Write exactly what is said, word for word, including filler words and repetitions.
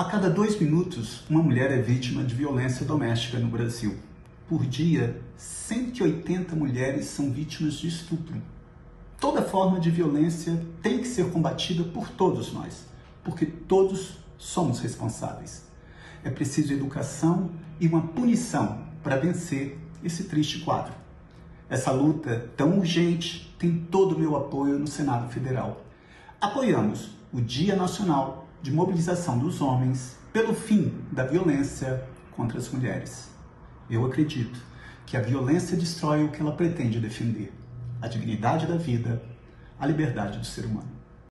A cada dois minutos, uma mulher é vítima de violência doméstica no Brasil. Por dia, cento e oitenta mulheres são vítimas de estupro. Toda forma de violência tem que ser combatida por todos nós, porque todos somos responsáveis. É preciso educação e uma punição para vencer esse triste quadro. Essa luta tão urgente tem todo o meu apoio no Senado Federal. Apoiamos o Dia Nacional de Mobilização dos Homens pelo fim da violência contra as mulheres. Eu acredito que a violência destrói o que ela pretende defender: a dignidade da vida, a liberdade do ser humano.